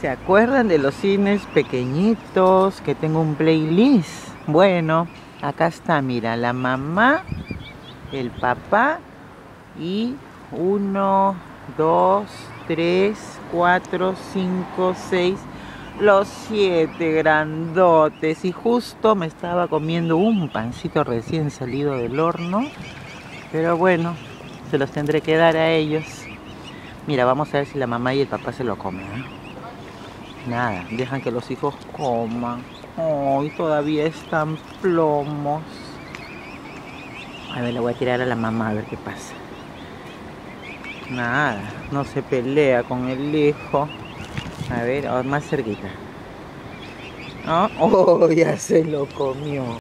¿Se acuerdan de los cines pequeñitos? Que tengo un playlist. Bueno, acá está, mira, la mamá, el papá y 1, 2, 3, 4, 5, 6, los 7 grandotes. Y justo me estaba comiendo un pancito recién salido del horno, pero bueno, se los tendré que dar a ellos. Mira, vamos a ver si la mamá y el papá se lo comen, ¿eh? Nada, dejan que los hijos coman. Oh, y todavía están plomos. A ver, le voy a tirar a la mamá a ver qué pasa. Nada, no se pelea con el hijo. A ver, más cerquita. Oh, ya se lo comió.